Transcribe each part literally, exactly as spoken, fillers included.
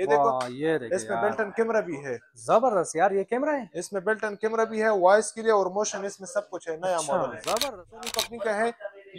ये देखो, ये इसमें बेल्ट एंड कैमरा भी है। जबरदस्त यार, ये कैमरा है इसमें, बेल्ट एंड कैमरा भी है, वॉइस के लिए और मोशन, इसमें सब कुछ है। नया मॉडल है, जबरदस्त कंपनी का है।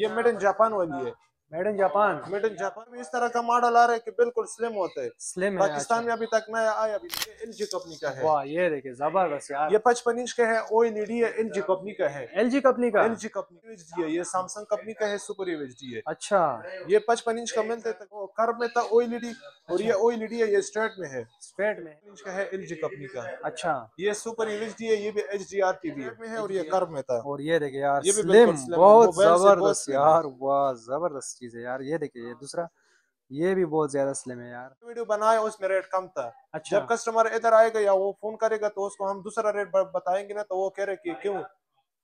ये मेड इन जापान वाली है, made in Japan. Made in Japan में इस तरह का मॉडल आ रहा है कि बिल्कुल स्लिम होता है, स्लिम है। पाकिस्तान में अभी तक नया आया भी, एलजी कंपनी का है। वाह, ये देखिए जबरदस्त यार, ये पचपन इंच का है, ओएलईडी है, एलजी कंपनी का है। एलजी कंपनी का, एलजी कंपनी का है। ये सैमसंग कंपनी का है, सुपर एचडी है। अच्छा, ये पचपन इंच का मिलता है, कर्व में था ओएलईडी, और ये ओएलईडी है, ये स्ट्रेट में है, स्ट्रेट में इंच का है, एलजी कंपनी का। अच्छा, ये सुपर एचडी है, ये भी एचडीआर टीवी है, और ये कर्व में था। और ये देखिए यार, ये भी बहुत जबरदस्त यार, वाह जबरदस्त चीज है यार। ये देखिए ये दूसरा, ये भी बहुत ज्यादा स्लिम है यार। वीडियो बनाया उसमें रेट कम था। अच्छा, जब कस्टमर इधर आएगा या वो फोन करेगा तो उसको हम दूसरा रेट बताएंगे ना, तो वो कह रहे कि क्यों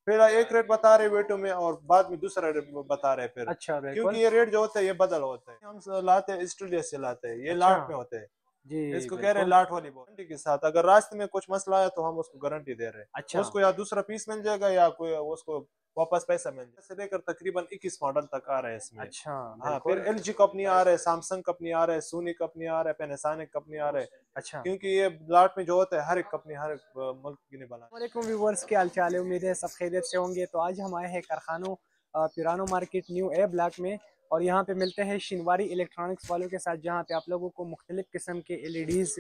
पहला एक रेट बता रहे वीडियो में और बाद में दूसरा रेट बता रहे फिर। अच्छा, क्योंकि ये रेट जो होता है ये बदल होता है। हम लाते हैं ऑस्ट्रेलिया से, लाते हैं ये लाट में होते हैं जी, इसको कह रहे हैं लाट वाली गारंटी के साथ। अगर रास्ते में कुछ मसला आया तो हम उसको गारंटी दे रहे हैं। अच्छा, उसको या दूसरा पीस मिल जाएगा या कोई उसको वापस पैसा मिल जाएगा। लेकर तकरीबन इक्कीस मॉडल तक आ रहे हैं इसमें। अच्छा, हाँ, फिर एलजी कंपनी आ रहा है, सैमसंग कंपनी आ रहा है, सोनी कंपनी आ रहा है, पैनासोनिक कंपनी आ रहा है। अच्छा, क्योंकि ये लाट में जो होता है हर एक कंपनी हर एक मुल्क की नहीं बना। वालेकुम व्यूअर्स, क्या हाल चाल है, उम्मीद है सब खैरियत से होंगे। तो आज हम आए हैं कारखानों पिराना मार्केट न्यू ए ब्लॉक में, और यहाँ पे मिलते हैं शिनवारी इलेक्ट्रॉनिक्स वालों के साथ, जहाँ पे आप लोगों को मुख्तलिफ़ किस्म के एलईडीज़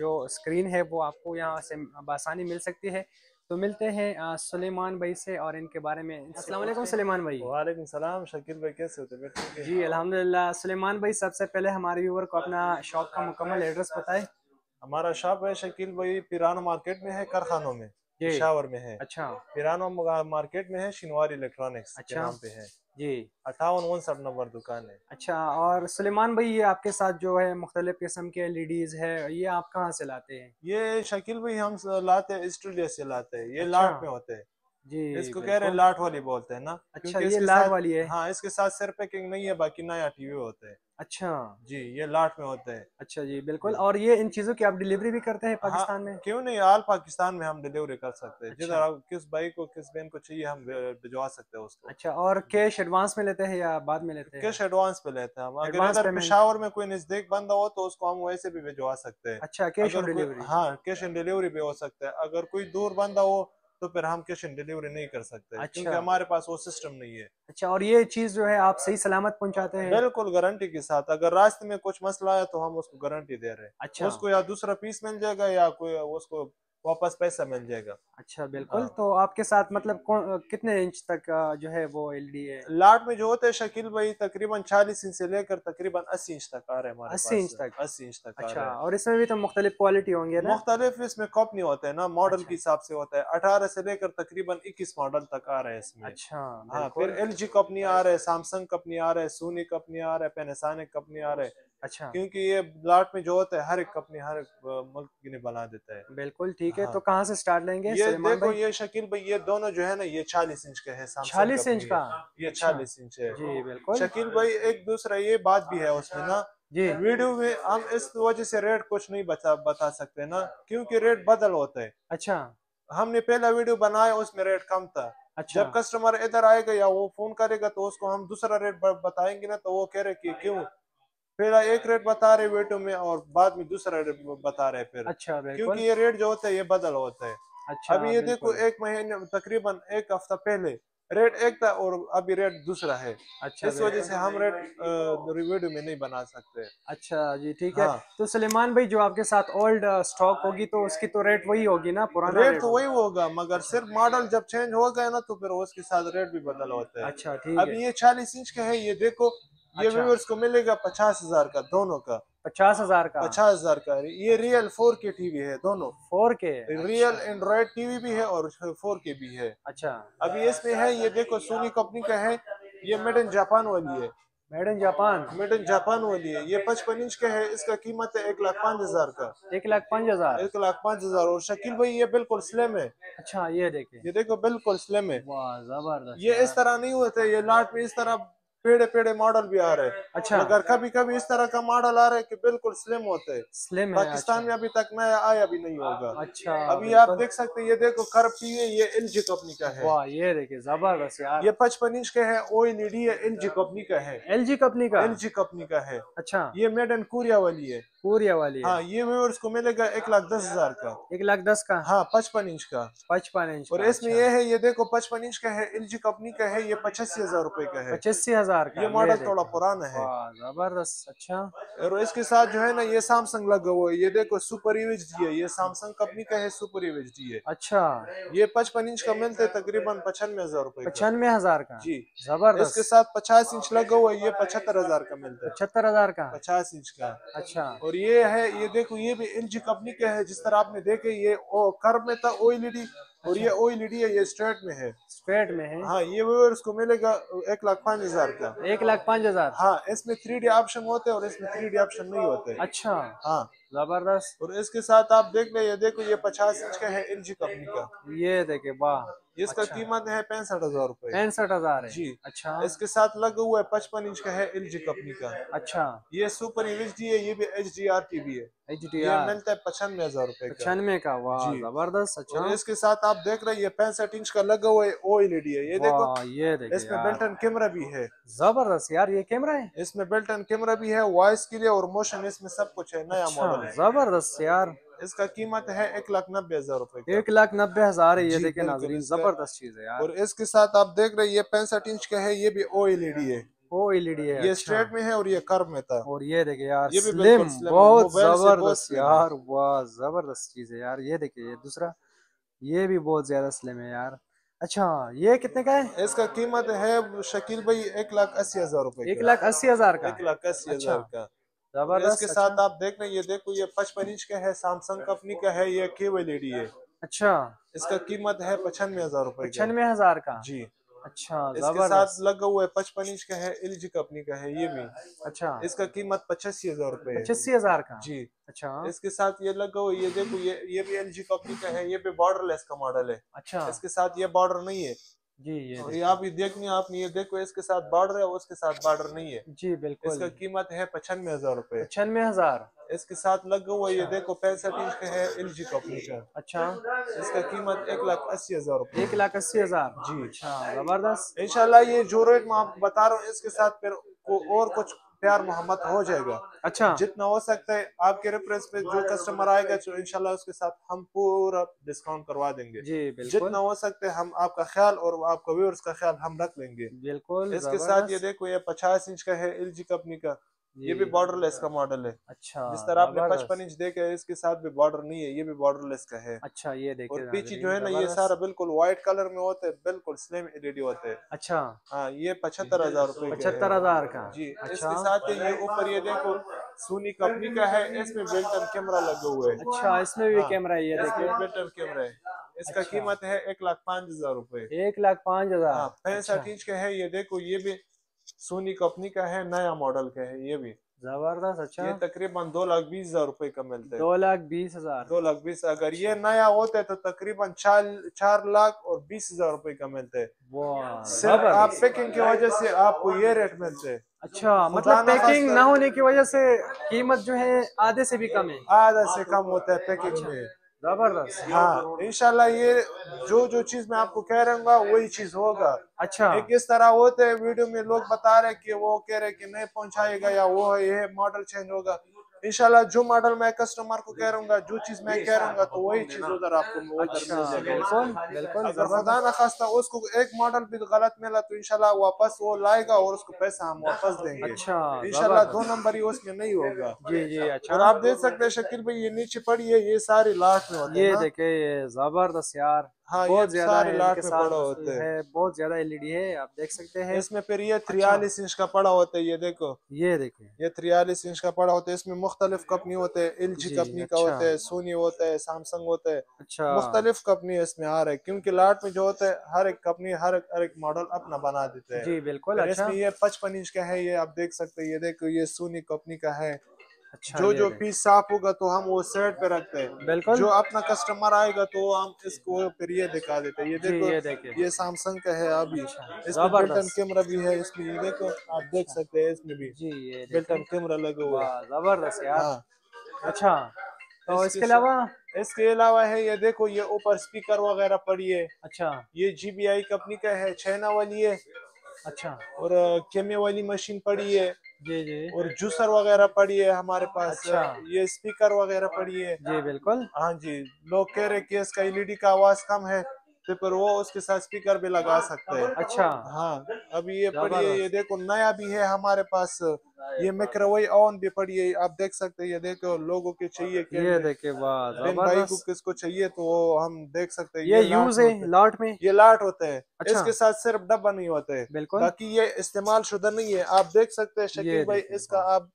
जो स्क्रीन है वो आपको यहाँ से बासानी मिल सकती है। तो मिलते हैं सुलेमान भाई से और इनके बारे में। अस्सलाम वालेकुम सुलेमान भाई। वालेकुम सलाम शकील भाई, कैसे होते हैं? जी अल्हम्दुलिल्लाह। सुलेमान भाई, सबसे पहले हमारे व्यूअर को अपना शॉप का मुकम्मल एड्रेस बताएं। हमारा शॉप है शकील भाई पिराना मार्केट में है, कारखानों में पेशावर में है। अच्छा, पिराना मार्केट में है, शिनवारी इलेक्ट्रॉनिक्स के नाम पे है जी, अट्ठावन उनसठ नंबर दुकान है। अच्छा, और सुलेमान भाई, ये आपके साथ जो है मुख्तलिफ किस्म के एलईडीज़ है, ये आप कहाँ से लाते हैं? ये शकील भाई हम लाते हैं ऑस्ट्रेलिया से, लाते हैं ये। अच्छा, लाट में होते हैं जी, इसको कह रहे हैं लाट वाली बोलते हैं ना। अच्छा, ये लाट वाली है। हाँ, इसके साथ सिर पैकिंग नहीं है, बाकी नया टीवी होता है। अच्छा जी, ये लाट में होता है। अच्छा जी, बिल्कुल। और ये इन चीजों की आप डिलीवरी भी करते हैं पाकिस्तान? हाँ, में क्यों नहीं, ऑल पाकिस्तान में हम डिलीवरी कर सकते हैं। अच्छा, जिधर आप किस भाई को किस बहन को चाहिए हम भिजवा सकते हैं उसको। अच्छा, और कैश एडवांस में लेते हैं या बाद में लेते हैं? कैश एडवांस पे लेते हैं हम। अगर इधर पेशावर में कोई नजदीक बंदा हो तो उसको हम वैसे भी भिजवा सकते हैं। अच्छा, कैश ऑन डिलीवरी? हाँ, कैश ऑन डिलीवरी भी हो सकता है। अगर कोई दूर बंदा हो तो फिर हम कैश ऑन डिलीवरी नहीं कर सकते। अच्छा, क्योंकि हमारे पास वो सिस्टम नहीं है। अच्छा, और ये चीज जो है आप सही सलामत पहुंचाते हैं? बिल्कुल, गारंटी के साथ। अगर रास्ते में कुछ मसला आया तो हम उसको गारंटी दे रहे हैं। अच्छा, उसको या दूसरा पीस मिल जाएगा या कोई उसको वापस पैसा मिल जाएगा। अच्छा, बिल्कुल। तो आपके साथ मतलब कितने इंच तक जो है वो एलईडी है? लाट में जो होते हैं शकील भाई तकरीबन चालीस इंच से लेकर तकरीबन अस्सी इंच तक आ रहे हैं, अस्सी इंच तक, अस्सी इंच तक। अच्छा, और इसमें भी तो मुख्तलिफ क्वालिटी होंगे ना? मुख्तलिफ इसमें कंपनी होता है ना, मॉडल के हिसाब से होता है। अठारह से लेकर तकरीबन इक्कीस मॉडल तक आ रहे हैं इसमें। अच्छा, फिर एलजी कंपनी आ रहा है, सैमसंग कंपनी आ रहा है, सोनी कंपनी आ रहा है, पैनासोनिक कंपनी आ रहा है। अच्छा, क्योंकि ये लाट में जो होता है हर एक कंपनी हर एक मुल्क के लिए बना देता है। बिल्कुल ठीक है। हाँ, तो कहाँ से स्टार्ट लेंगे? ये देखो, ये शकील भाई ये दोनों जो है ना, ये चालीस इंच का है, चालीस इंच का, ये चालीस इंच है जी, बिल्कुल। शकील भाई एक दूसरा ये बात भी है उसमें ना जी, वीडियो में हम इस वजह से रेट कुछ नहीं बता बता सकते ना, क्योंकि रेट बदल होता है। अच्छा, हमने पहला वीडियो बनाया उसमें रेट कम था। अच्छा, जब कस्टमर इधर आएगा या वो फोन करेगा तो उसको हम दूसरा रेट बताएंगे ना, तो वो कह रहे कि क्यों पहला एक रेट बता रहे वेटों में और बाद में दूसरा रेट बता रहे फिर। अच्छा, क्योंकि ये रेट जो होता है ये बदल होता है। अच्छा, अभी ये देखो एक महीने तकरीबन एक हफ्ता पहले रेट एक था और अभी रेट दूसरा है। अच्छा, इस वजह से हम रेट वीडियो में नहीं बना सकते। अच्छा जी, ठीक है। हाँ, तो सुलेमान भाई जो आपके साथ ओल्ड स्टॉक होगी तो उसकी तो रेट वही होगी ना, पुराना रेट, रेट तो वही होगा, मगर सिर्फ मॉडल जब चेंज हो गया ना तो फिर उसके साथ रेट भी बदल होता है। अच्छा, ठीक है। अभी ये चालीस इंच का है, ये देखो ये व्यूअर्स को मिलेगा पचास हजार का, दोनों का पचास हजार का, पचास हजार का। ये रियल फोर के टीवी है, दोनों फोर के, रियल एंड्रॉइड टीवी भी है और फोर के भी है। अच्छा, अभी इसमें है ये देखो सोनी कंपनी का है, ये मेड इन जापान वाली है, made in Japan, made in Japan वाली है। ये पचपन इंच का है, इसका कीमत है एक लाख पाँच हजार का, एक लाख पाँच हजार, एक लाख पाँच हजार। और शकील भाई ये बिल्कुल स्लिम है। अच्छा, ये देखे, ये देखो बिल्कुल स्लिम है। वाह, जबरदस्त। ये इस तरह नहीं होता, ये लाट में इस तरह पेड़े पेड़े मॉडल भी आ रहे हैं। अच्छा, अगर कभी कभी इस तरह का मॉडल आ रहा है कि बिल्कुल स्लिम होते हैं, स्लिम है। पाकिस्तान अच्छा। में अभी तक नया आया भी नहीं होगा। अच्छा, अभी आप देख सकते हैं, ये देखो कर्व की है, ये एलजी कंपनी का है। वाह, ये देखिए जबरदस्त यार, ये पचपन इंच का है, ओएलईडी है, एलजी कंपनी का है, एलजी कंपनी का, एलजी कंपनी का है। अच्छा, ये मेड इन कोरिया वाली है। कोरिया वाली। हाँ, ये व्यूअर्स को मिलेगा एक लाख दस हजार का, एक लाख दस का। हाँ, पचपन इंच का, पचपन इंच। और इसमें ये है, ये देखो पचपन इंच का है, एल जी कंपनी का है, ये पचासी हजार रूपए का है, पचासी हजार का। ये मॉडल थोड़ा पुराना है। जबरदस्त। अच्छा, और इसके साथ जो है ना ये सैमसंग लगा हुआ है, ये देखो सुपर ईवेचडी है, ये सैमसंग कंपनी का है, सुपर ईवेचडी है। अच्छा, ये पचपन इंच का मिलता है तकरीबन पचानवे हजार रूपए, पचानवे हजार का जी। जबरदस्त। इसके साथ पचास इंच लगा हुआ है, ये पचहत्तर हजार का मिलता है, पचहत्तर हजार का, पचास इंच का। अच्छा, और ये है, ये देखो ये भी एल जी कंपनी का है, जिस तरह आपने देखे ये ओ कर्व में था ओएलईडी। और ये ओएलईडी है, ये स्ट्रेट में है, स्ट्रेट में है। हाँ, ये व्यूअर्स को मिलेगा एक लाख पाँच हजार का, एक लाख पाँच हजार। हाँ, इसमें थ्री डी ऑप्शन होते हैं और इसमें थ्री डी ऑप्शन नहीं होते। अच्छा, हाँ, जबरदस्त। और इसके साथ आप देख ले, ये देखो ये पचास इंच का है, एल जी कंपनी का, ये देखे वाह। इसका अच्छा। कीमत है पैंसठ हजार रूपए, पैंसठ हजार जी। अच्छा, इसके साथ लगा हुआ है पचपन इंच का है, एल जी कंपनी का। अच्छा, ये सुपर एचडी है, ये भी एच डी आर टीवी है, एच डी आर, मिलता है पचानवे हजार रूपए, पचानवे का। वाह, जबरदस्त। अच्छा, इसके साथ आप देख रहे हैं ये पैंसठ इंच का लगा हुआ है, ओएलईडी है, ये देखो, ये देखो, इसमें बिल्टन कैमरा भी है। जबरदस्त यार, ये कैमरा है, इसमें बिल्टन कैमरा भी है, वॉइस के लिए और मोशन, इसमें सब कुछ है, नया मॉडल है। जबरदस्त यार, इसका कीमत है एक लाख नब्बे हजार रूपए, एक लाख नब्बे हजार है, ये देखिए नाज़रीन, जबरदस्त चीज है यार। और इसके साथ आप देख रहे हैं ये पैंसठ इंच का है, ये भी ओएलईडी है, ओएलईडी है। ये अच्छा। स्ट्रेट में है और ये कर्व में था। और ये देखिए यार, ये भी स्लिम, बहुत जबरदस्त यार, वाह जबरदस्त चीज है यार। ये देखिए ये दूसरा, ये भी बहुत ज्यादा स्लिम है यार। अच्छा, ये कितने का है? इसका कीमत है शकील भाई एक लाख अस्सी हजार रूपए, एक लाख अस्सी हजार का, एक लाख अस्सी हजार का। इसके साथ अच्छा। आप देख रहे हैं ये देखो ये पचपन इंच का है, सैमसंग कंपनी का है, ये केवलेडी है। अच्छा, इसका कीमत है पचानवे हजार रूपए, पचानवे हजार का जी। अच्छा, इसके साथ लगा हुआ है पचपन इंच का है, एल जी कंपनी का है, ये भी। अच्छा, इसका कीमत पचासी हजार रूपए, पचासी हजार का जी। अच्छा, इसके साथ ये लगा हुआ ये देखो ये ये भी एल जी कंपनी का है, ये भी बॉर्डरलेस का मॉडल है। अच्छा, इसके साथ ये बॉर्डर नहीं है जी, ये और ये आप ये देखनी आपने ये देखो इसके साथ बॉर्डर है और उसके साथ बॉर्डर नहीं है जी, बिल्कुल। इसका कीमत है पचानवे हजार रूपए, पचानवे हजार। इसके साथ लगा हुआ ये देखो पैंसठ इंच का है, एल जी कंपनी का। अच्छा, इसका कीमत एक लाख अस्सी हजार रूपए, एक लाख अस्सी हजार जी। अच्छा, जबरदस्त। इंशाल्लाह ये जो रेट मैं आपको बता रहा हूँ इसके साथ फिर और कुछ प्यार मोहम्मद हो जाएगा। अच्छा, जितना हो सकता है आपके रेफरेंस पे जो कस्टमर आएगा तो इंशाल्लाह उसके साथ हम पूरा डिस्काउंट करवा देंगे जी, बिल्कुल। जितना हो सकता है हम आपका ख्याल और आपका व्यूअर्स का ख्याल हम रख लेंगे, बिल्कुल। इसके साथ ये देखो ये पचास इंच का है, एल जी कंपनी का, ये भी बॉर्डरलेस का मॉडल है। अच्छा, जिस तरह आपने पचपन इंच देखा है इसके साथ भी बॉर्डर नहीं है, ये भी बॉर्डरलेस का है। अच्छा, ये देखिए। और पीछे जो है ना ये सारा बिल्कुल व्हाइट कलर में होता है, बिल्कुल स्लिम एलईडी होते हैं। अच्छा, हाँ, ये पचहत्तर हजार रूपए, पचहत्तर हजार का जी। इसके साथ ये ऊपर ये देखो सोनी कंपनी का है, इसमें बिल्टन कैमरा लगा हुआ है। अच्छा, इसमें भी कैमरा है, ये देखिए बिल्टन कैमरा है। इसका कीमत है एक लाख पाँच हजार रूपए, एक लाख पाँच हजार। पैंसठ इंच का है, ये देखो ये भी सोनी कंपनी का है, नया मॉडल का है, ये भी जबरदस्त। अच्छा, ये तकरीबन दो लाख बीस हजार रूपए का मिलता है, दो लाख बीस हजार, दो लाख बीस। अगर ये नया होता है तो तकरीबन चार चार लाख और बीस हजार रूपए का मिलता है। सिर्फ आप पैकिंग की वजह से आपको ये रेट मिलते हैं। अच्छा, मतलब पैकिंग ना होने की वजह से कीमत जो है आधे से भी कम है, आधा से कम होता है पैकिंग में। जबरदस्त। हाँ, इंशाल्लाह ये जो जो चीज मैं आपको कह रहा हूँ वही चीज होगा। अच्छा, एक इस तरह होते हैं वीडियो में लोग बता रहे कि वो कह रहे कि नहीं पहुंचाएगा या वो ये मॉडल चेंज होगा। इंशाल्लाह जो मॉडल मैं कस्टमर को कह रहा हूँ, जो चीज मैं कह रहा हूँ तो वही चीज उधर आपको। अच्छा, बिल्कुल बिल्कुल। अगर खुदा न खास्ता उसको एक मॉडल भी गलत मिला तो इंशाल्लाह वापस वो लाएगा और उसको पैसा हम वापस देंगे। अच्छा, इंशाल्लाह दो नंबर ही उसमें नहीं होगा जी जी। अच्छा, और आप देख सकते हैं शकील भाई ये नीचे पड़ी है, ये सारी लास्ट में होती है, ये देखे ये जबरदस्त यार। हाँ, बहुत ज्यादा होते हैं, बहुत ज्यादा एलईडी है, आप देख सकते हैं। इसमें फिर ये तैंतालीस इंच का पड़ा होता है, ये देखो ये देखो ये तैंतालीस इंच का पड़ा होता है। इसमें मुख्तलिफ कंपनी होते हैं, एल जी कंपनी का होता है, सोनी होता है, सैमसंग होता है। अच्छा, मुख्तलिफ कंपनी इसमें आ रहा है क्योंकि लाट में जो होता है हर एक कंपनी हर एक मॉडल अपना बना देते हैं जी, बिल्कुल। इसमें ये पचपन इंच का है, ये आप देख सकते हैं, ये देखो ये सोनी कंपनी का है। अच्छा, जो जो पीस साफ होगा तो हम वो सेट पे रखते हैं, बिल्कुल। जो अपना कस्टमर आएगा तो हम इसको फिर ये दिखा देते हैं। ये देखो ये, ये सैमसंग का है, अभी इसमें बिल्टन कैमरा भी है, इसमें ये देखो आप देख सकते हैं, इसमें भी जी ये बिल्टन कैमरा लगा हुआ है। जबरदस्त यार। अच्छा, तो इसके अलावा इसके अलावा है ये देखो ये ऊपर स्पीकर वगैरह पड़ी है। अच्छा, ये जीबीआई कंपनी का है, चाइना वाली है। अच्छा, और कैमे वाली मशीन पड़ी है जी जी। और जूसर वगैरह पड़ी है हमारे पास। अच्छा। ये स्पीकर वगैरह पड़ी है। जी बिल्कुल। हाँ जी, लोग कह रहे कि इसका एलईडी का आवाज कम है तो पर वो उसके साथ स्पीकर भी लगा सकते हैं। अच्छा। हाँ, अभी ये पड़ी है, ये देखो नया भी है हमारे पास। ये माइक्रोवेव ओवन भी पड़ी है, आप देख सकते हैं। ये देखो लोगों के चाहिए के ये देखे बाद भाई को किसको चाहिए तो वो हम देख सकते हैं। ये, ये यूज है लाट में, ये लाट होते हैं। अच्छा। इसके साथ सिर्फ डब्बा नहीं होते हैं, बिल्कुल, ताकि ये इस्तेमाल शुदा नहीं है। आप देख सकते हैं शकील भाई इसका, आप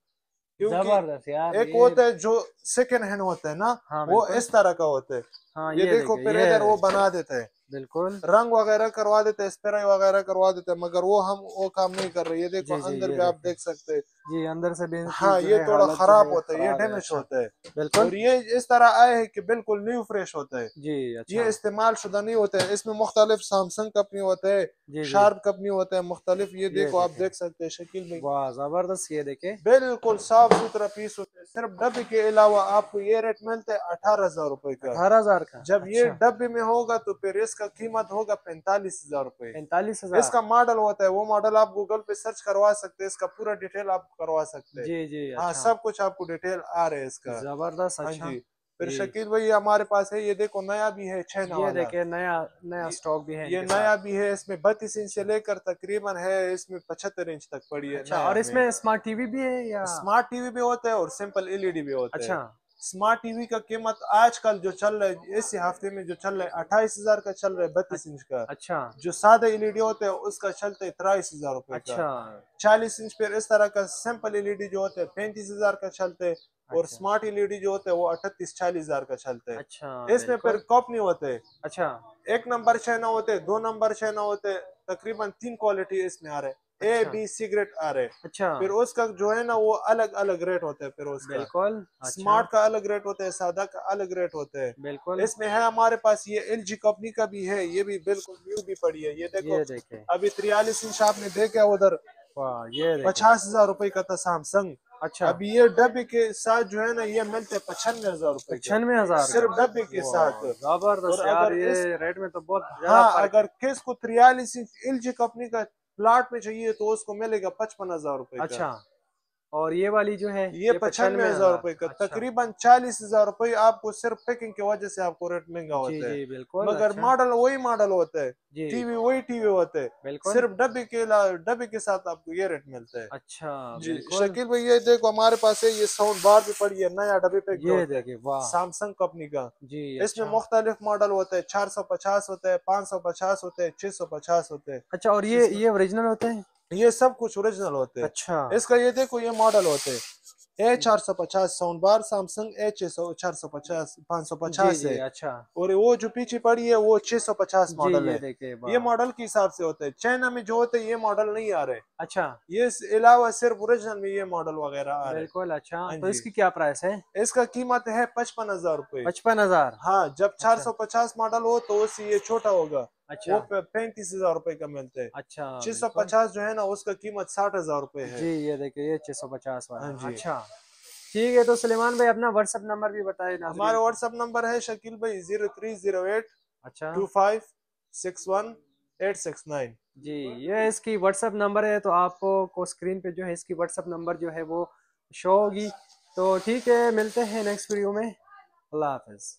क्योंकि एक होता है जो सेकेंड हैंड होता है ना, वो इस तरह का होता है। हाँ, ये, ये देखो फिर इधर वो बना देते हैं, बिल्कुल रंग वगैरह करवा देते हैं, स्प्रे वगैरह करवा देते हैं, मगर वो हम वो काम नहीं कर रहे। ये देखो जी, अंदर जी, भी आप देख सकते हैं जी, अंदर से भी। हाँ, ये थोड़ा खराब होता है, ये डैमेज होता है, बिल्कुल। और ये इस तरह आए है कि बिल्कुल न्यू फ्रेश होता है जी। ये इस्तेमाल शुदा नहीं होता है। इसमें मुख्तलिफ सैमसंग कंपनी होता है, शार्प कंपनी होता है, मुख्तलिफ। ये देखो आप देख सकते है शकील में, वाह जबरदस्त। ये देखे बिल्कुल साफ सुथरा पीस होता है। सिर्फ डब्बे के अलावा आपको ये रेट मिलता है अठारह हजार रूपए का, अठारह हजार का। जब ये डब्बे में होगा तो फिर इसका कीमत होगा पैंतालीस हजार रूपए, पैंतालीस हजार इसका मॉडल होता है। वो मॉडल आप गूगल पे सर्च करवा सकते हैं, इसका पूरा डिटेल आप करवा सकते हैं। जी जी। हाँ, अच्छा। सब कुछ आपको डिटेल आ रहा है इसका, जबरदस्त। हाँ जी। फिर शकील भाई हमारे पास है, ये देखो नया भी है, छह नया देखे, नया नया स्टॉक भी है। ये नया भी है, इसमें बत्तीस इंच से लेकर तकरीबन है इसमें पचहत्तर इंच तक पड़ी है। अच्छा, और इसमें स्मार्ट टीवी भी है या? स्मार्ट टीवी भी होता है और सिंपल एलईडी भी होता है। अच्छा। स्मार्ट टीवी का कीमत आजकल जो चल रहा है, इस हफ्ते में जो चल रहा है, अट्ठाईस हजार का चल रहा है बत्तीस इंच का। अच्छा। जो सादा एलईडी होता है उसका चलता है तेईस हजार रूपए। अच्छा। चालीस इंच पर इस तरह का सिंपल एलईडी जो होता है पैंतीस हजार का चलता है। और अच्छा। स्मार्ट एलईडी जो होता है वो अठतीस चालीस हजार का चलता है। अच्छा। इसमें फिर कंपनी होते है। अच्छा। एक नंबर चाइना होते है, दो नंबर चाइना होते है, तकरीबन तीन क्वालिटी इसमें आ रहे हैं, ए बी सिगरेट आ रहे। अच्छा। फिर उसका जो है ना वो अलग अलग रेट होता है, फिर उसका बिल्कुल। अच्छा। स्मार्ट का अलग रेट होता है, सादा का अलग रेट होता है, बिल्कुल। इसमें है हमारे पास ये एल जी कंपनी का भी है, ये भी बिल्कुल न्यू भी पड़ी है। ये देखो, ये देखे अभी तिरालीस इंच आपने देखा उधर, ये पचास हजार रूपए का था सैमसंग। अच्छा। अभी ये डब्बे के साथ जो है ना ये मिलते पचानवे हजार रूपए, पचानवे हजार सिर्फ डब्बे के साथ। जबरदस्त यार, ये रेट में तो बहुत। हाँ, अगर किस को तिरालीस इंच एल जी कंपनी का प्लाट में चाहिए तो उसको मिलेगा पचपन हजार रूपए। अच्छा। और ये वाली जो है ये पचानवे हजार रूपए का। अच्छा। तकरीबन चालीस हजार रूपए आपको सिर्फ पैकिंग की वजह से आपको रेट महंगा होता है, बिल्कुल। मगर अच्छा। मॉडल वही मॉडल होता है, टीवी वही टीवी होता है, सिर्फ डब्बे के डब्बे के साथ आपको ये रेट मिलता है। अच्छा जी शकील भाई, ये देखो हमारे पास है, ये साउंड बार भी पड़ी है, नया डब्बे पे। ये देखिए सैमसंग कंपनी का जी। इसमें मुख्तलिफ मॉडल होता है, चार सौ पचास होता है, पाँच सौ पचास होता है, छह सौ पचास होता है। अच्छा। और ये ये ओरिजिनल होते हैं, ये सब कुछ ओरिजिनल होते हैं। अच्छा। इसका ये देखो ये मॉडल होते हैं ए चार सौ पचास साउंड बार, सैमसंग ए छह सौ चार सौ पचास पाँच सौ पचास है। अच्छा। और वो जो पीछे पड़ी है वो छह सौ पचास मॉडल है। ये मॉडल के हिसाब से होते हैं, चाइना में जो होते हैं ये मॉडल नहीं आ रहे। अच्छा। ये अलावा सिर्फ ओरिजिनल में ये मॉडल वगैरह आ रहे, बिल्कुल। अच्छा। तो इसकी क्या प्राइस है? इसका कीमत है पचपन हजार रूपए, पचपन हजार। हाँ, जब चार सौ पचास मॉडल हो तो उससे ये छोटा होगा। अच्छा। वो पैंतीस हजार रूपए का मिलता है। अच्छा। छह सौ पचास जो है ना उसका कीमत साठ हजार रूपए है जी। ये देखिए ये छह सौ पचास वाला। अच्छा ठीक है। तो सुलेमान भाई अपना व्हाट्सएप नंबर भी बताए ना। हमारा व्हाट्सएप नंबर है शकील भाई जीरो थ्री जीरो एट। अच्छा। Two five six one eight six nine. जी ये इसकी व्हाट्सएप नंबर है, तो आपको स्क्रीन पे जो है इसकी व्हाट्सएप नंबर जो है वो शो होगी। तो ठीक है, मिलते हैं नेक्स्ट वीडियो में। अल्लाह हाफिज।